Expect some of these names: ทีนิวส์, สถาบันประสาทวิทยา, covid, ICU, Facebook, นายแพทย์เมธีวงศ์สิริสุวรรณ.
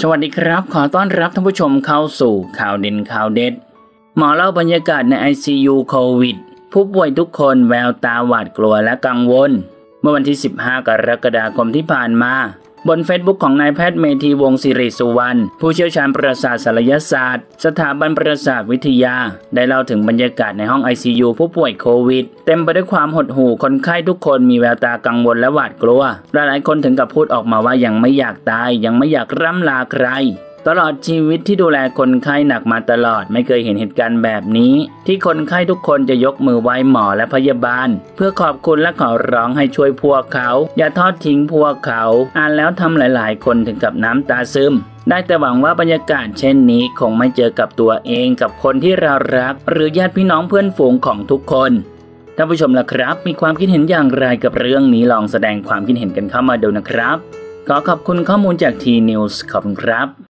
สวัสดีครับขอต้อนรับท่านผู้ชมเข้าสู่ข่าวเด่นข่าวเด็ดหมอเล่าบรรยากาศใน ICU โควิดผู้ป่วยทุกคนแววตาหวาดกลัวและกังวลเมื่อวันที่15กรกฎาคมที่ผ่านมาบน Facebook ของนายแพทย์เมธีวงศ์สิริสุวรรณผู้เชี่ยวชาญประสาทศัลยศาสตร์สถาบันประสาทวิทยาได้เล่าถึงบรรยากาศในห้อง ICU ผู้ป่วยโควิดเต็มไปด้วยความหดหู่คนไข้ทุกคนมีแววตากังวลและหวาดกลัวหลายคนถึงกับพูดออกมาว่ายังไม่อยากตายยังไม่อยากร่ำลาใครตลอดชีวิตที่ดูแลคนไข้หนักมาตลอดไม่เคยเห็นเหตุการณ์แบบนี้ที่คนไข้ทุกคนจะยกมือไหว้หมอและพยาบาลเพื่อขอบคุณและขอร้องให้ช่วยพวกเขาอย่าทอดทิ้งพวกเขาอ่านแล้วทำหลายๆคนถึงกับน้ำตาซึมได้แต่หวังว่าบรรยากาศเช่นนี้คงไม่เจอกับตัวเองกับคนที่เรารักหรือญาติพี่น้องเพื่อนฝูงของทุกคนท่านผู้ชมล่ะครับมีความคิดเห็นอย่างไรกับเรื่องนี้ลองแสดงความคิดเห็นกันเข้ามาดูนะครับขอขอบคุณข้อมูลจากทีนิวส์ขอบคุณครับ